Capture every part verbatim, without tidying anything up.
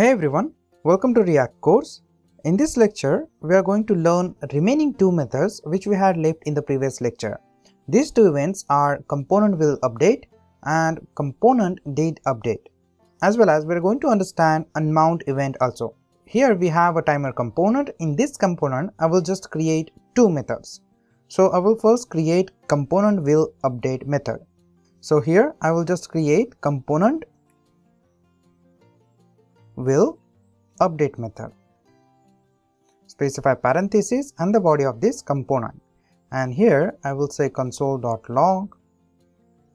Hey everyone, welcome to React course. In this lecture, we are going to learn remaining two methods which we had left in the previous lecture. These two events are ComponentWillUpdate and ComponentDidUpdate. As well as we are going to understand unmount event also. Here we have a timer component. In this component, I will just create two methods. So I will first create ComponentWillUpdate method. So here I will just create component will update method, specify parenthesis and the body of this component, and here I will say console.log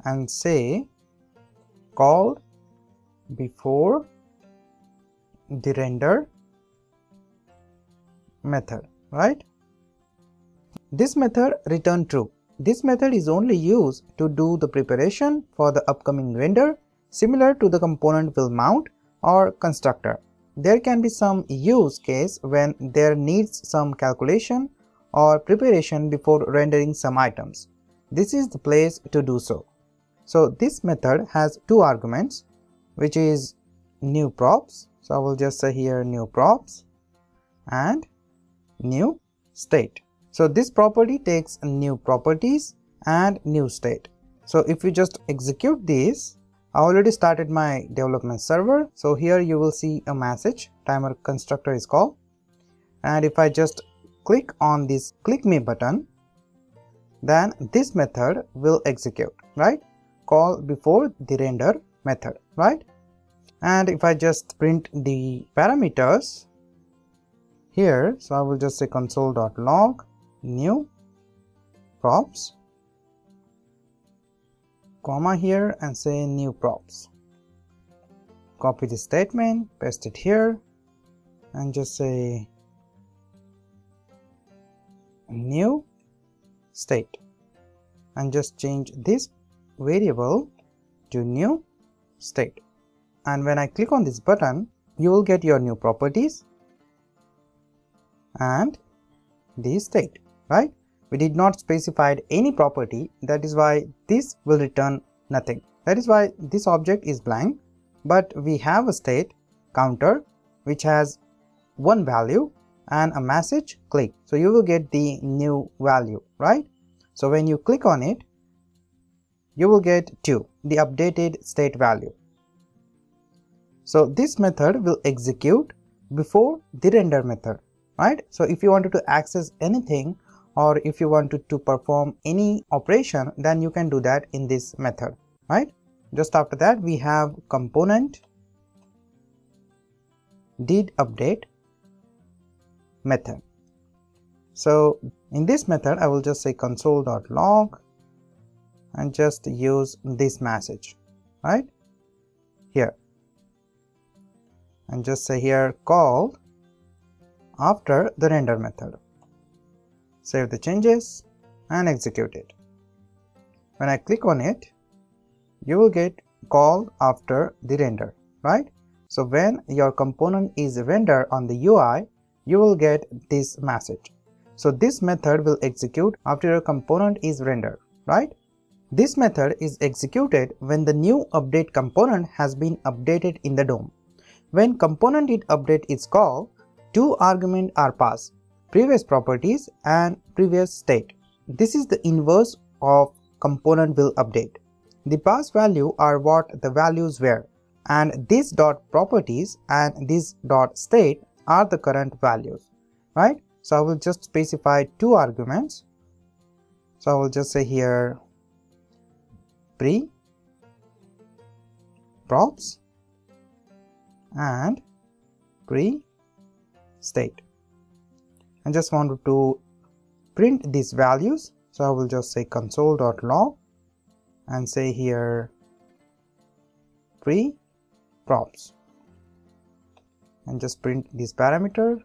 and say called before the render method, right? This method return true. This method is only used to do the preparation for the upcoming render, similar to the component will mount or constructor. There can be some use case when there needs some calculation or preparation before rendering some items. This is the place to do so. So this method has two arguments, which is new props. So I will just say here new props and new state. So this property takes new properties and new state. So if you just execute these, I already started my development server, so here you will see a message, timer constructor is called, and if I just click on this click me button, then this method will execute, right? Call before the render method, right? And if I just print the parameters here, so I will just say console.log new props, comma here and say new props. Copy the statement, paste it here and just say new state and just change this variable to new state, and when I click on this button you will get your new properties and the state, right? We did not specify any property, that is why this will return nothing. That is why this object is blank, but we have a state counter which has one value and a message click. So you will get the new value, right? So when you click on it, you will get two, the updated state value. So this method will execute before the render method, right? So if you wanted to access anything or if you wanted to perform any operation, then you can do that in this method, right? Just after that we have component did update method. So in this method I will just say console.log and just use this message right here and just say here called after the render method. Save the changes and execute it. When I click on it, you will get called after the render, right? So when your component is rendered on the U I, you will get this message. So this method will execute after your component is rendered, right? This method is executed when the new update component has been updated in the D O M. When component did update is called, two arguments are passed, previous properties and previous state. This is the inverse of component will update. The past value are what the values were, and this dot properties and this dot state are the current values, right? So I will just specify two arguments. So I will just say here pre props and pre state, and just wanted to print these values. So I will just say console.log and say here pre props and just print this parameter.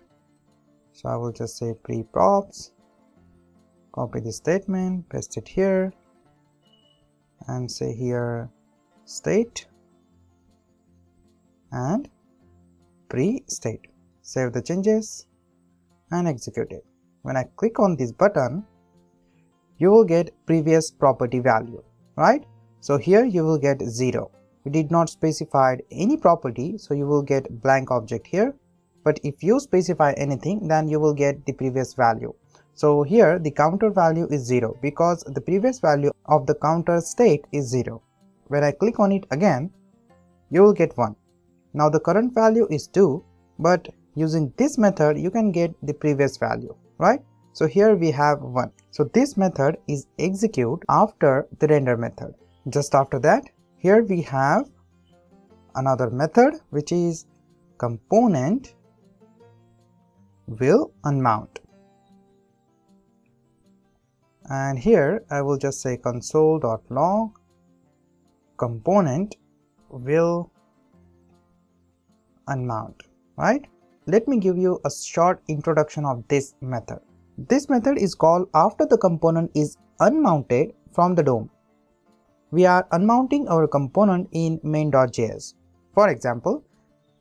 So I will just say pre props, copy this statement, paste it here and say here state and pre state. Save the changes and execute it. When I click on this button, you will get previous property value, right? So here you will get zero. we did not specify any property, so you will get blank object here. But if you specify anything, then you will get the previous value. So here the counter value is zero because the previous value of the counter state is zero. When I click on it again, you will get one. Now the current value is two, but using this method you can get the previous value, right? So here we have one. So this method is executed after the render method. Just after that, here we have another method which is component will unmount, and here I will just say console.log component will unmount, right? Let me give you a short introduction of this method. This method is called after the component is unmounted from the D O M. We are unmounting our component in main.js. For example,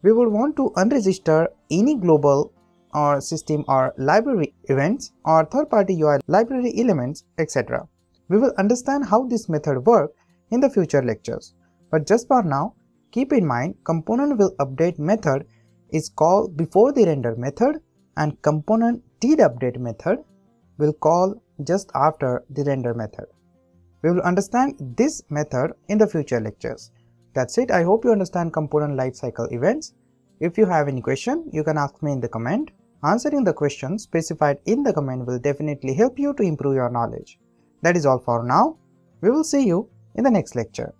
we will want to unregister any global or system or library events or third-party U I library elements, et cetera. We will understand how this method works in the future lectures. But just for now, keep in mind ComponentWillUpdate method is called before the render method, and ComponentDidUpdate method will call just after the render method. We will understand this method in the future lectures. That's it. I hope you understand component lifecycle events. If you have any question, you can ask me in the comment. Answering the question specified in the comment will definitely help you to improve your knowledge. That is all for now. We will see you in the next lecture.